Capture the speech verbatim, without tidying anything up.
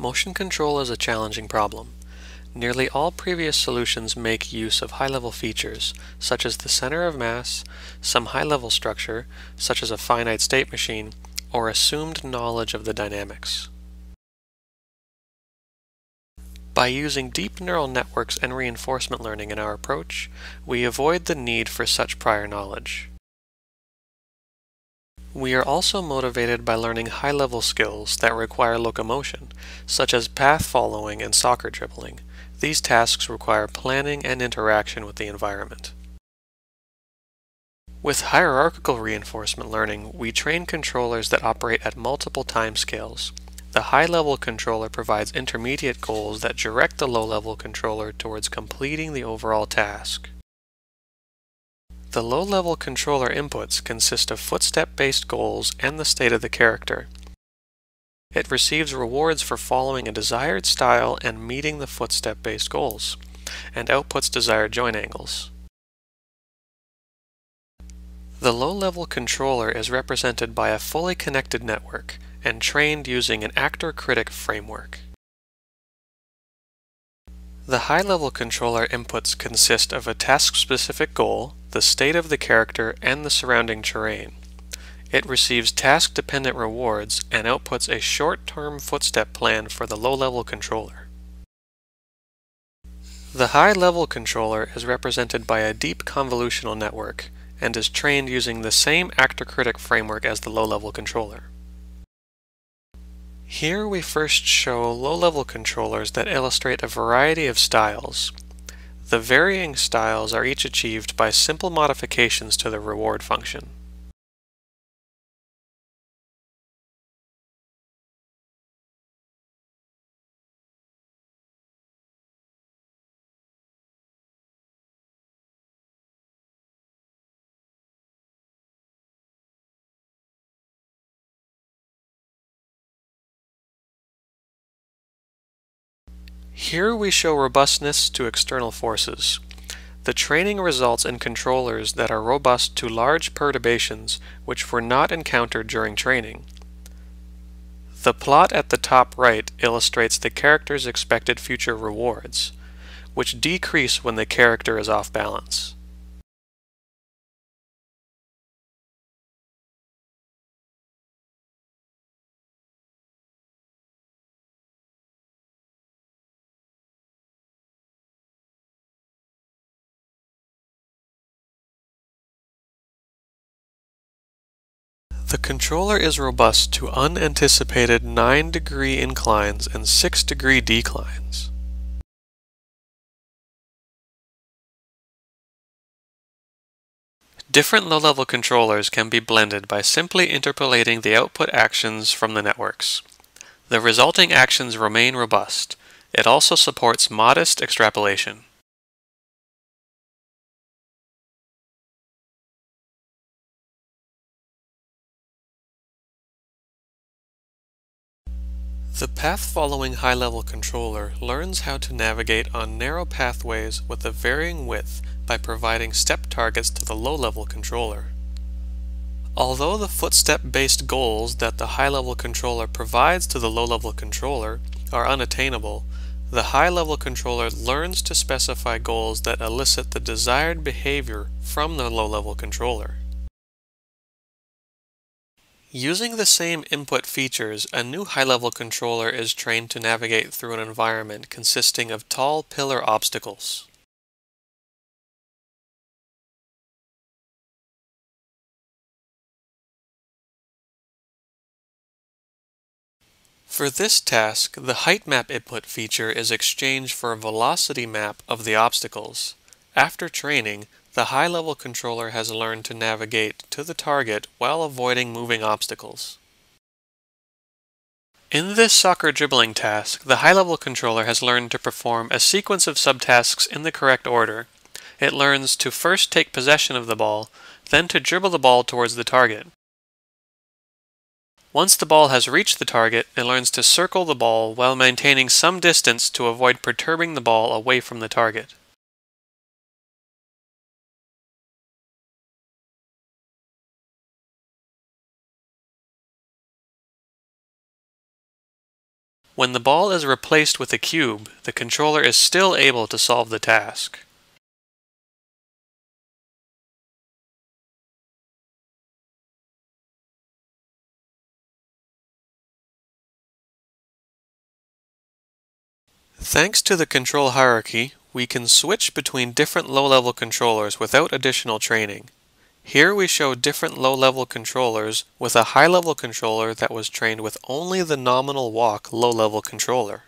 Motion control is a challenging problem. Nearly all previous solutions make use of high-level features, such as the center of mass, some high-level structure, such as a finite state machine, or assumed knowledge of the dynamics. By using deep neural networks and reinforcement learning in our approach, we avoid the need for such prior knowledge. We are also motivated by learning high-level skills that require locomotion, such as path following and soccer dribbling. These tasks require planning and interaction with the environment. With hierarchical reinforcement learning, we train controllers that operate at multiple timescales. The high-level controller provides intermediate goals that direct the low-level controller towards completing the overall task. The low-level controller inputs consist of footstep-based goals and the state of the character. It receives rewards for following a desired style and meeting the footstep-based goals, and outputs desired join angles. The low-level controller is represented by a fully connected network and trained using an actor-critic framework. The high-level controller inputs consist of a task-specific goal, the state of the character, and the surrounding terrain. It receives task-dependent rewards and outputs a short-term footstep plan for the low-level controller. The high-level controller is represented by a deep convolutional network and is trained using the same actor-critic framework as the low-level controller. Here we first show low-level controllers that illustrate a variety of styles. The varying styles are each achieved by simple modifications to the reward function. Here we show robustness to external forces. The training results in controllers that are robust to large perturbations which were not encountered during training. The plot at the top right illustrates the character's expected future rewards, which decrease when the character is off balance. The controller is robust to unanticipated nine degree inclines and six degree declines. Different low-level controllers can be blended by simply interpolating the output actions from the networks. The resulting actions remain robust. It also supports modest extrapolation. The path-following high-level controller learns how to navigate on narrow pathways with a varying width by providing step targets to the low-level controller. Although the footstep-based goals that the high-level controller provides to the low-level controller are unattainable, the high-level controller learns to specify goals that elicit the desired behavior from the low-level controller. Using the same input features, a new high-level controller is trained to navigate through an environment consisting of tall pillar obstacles. For this task, the height map input feature is exchanged for a velocity map of the obstacles. After training, the high-level controller has learned to navigate to the target while avoiding moving obstacles. In this soccer dribbling task, the high-level controller has learned to perform a sequence of subtasks in the correct order. It learns to first take possession of the ball, then to dribble the ball towards the target. Once the ball has reached the target, it learns to circle the ball while maintaining some distance to avoid perturbing the ball away from the target. When the ball is replaced with a cube, the controller is still able to solve the task. Thanks to the control hierarchy, we can switch between different low-level controllers without additional training. Here we show different low-level controllers with a high-level controller that was trained with only the nominal walk low-level controller.